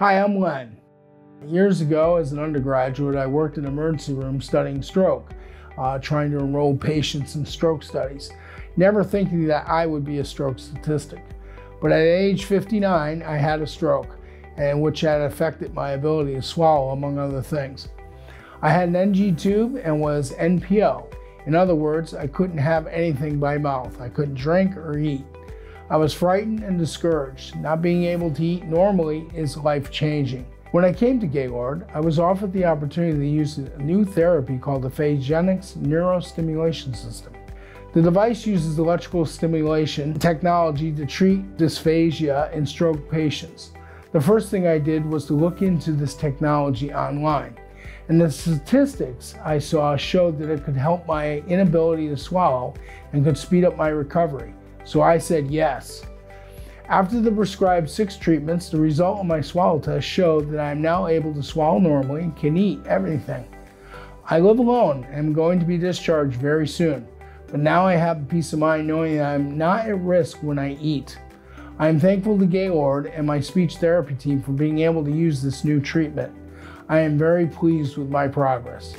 Hi, I'm Len. Years ago, as an undergraduate, I worked in an emergency room studying stroke, trying to enroll patients in stroke studies, never thinking that I would be a stroke statistic. But at age 59, I had a stroke, and which had affected my ability to swallow, among other things. I had an NG tube and was NPO. In other words, I couldn't have anything by mouth. I couldn't drink or eat. I was frightened and discouraged. Not being able to eat normally is life-changing. When I came to Gaylord, I was offered the opportunity to use a new therapy called the Phagenyx Neurostimulation System. The device uses electrical stimulation technology to treat dysphagia in stroke patients. The first thing I did was to look into this technology online, and the statistics I saw showed that it could help my inability to swallow and could speed up my recovery. So I said yes. After the prescribed 6 treatments, the result of my swallow test showed that I am now able to swallow normally and can eat everything. I live alone and am going to be discharged very soon, but now I have peace of mind knowing that I am not at risk when I eat. I am thankful to Gaylord and my speech therapy team for being able to use this new treatment. I am very pleased with my progress.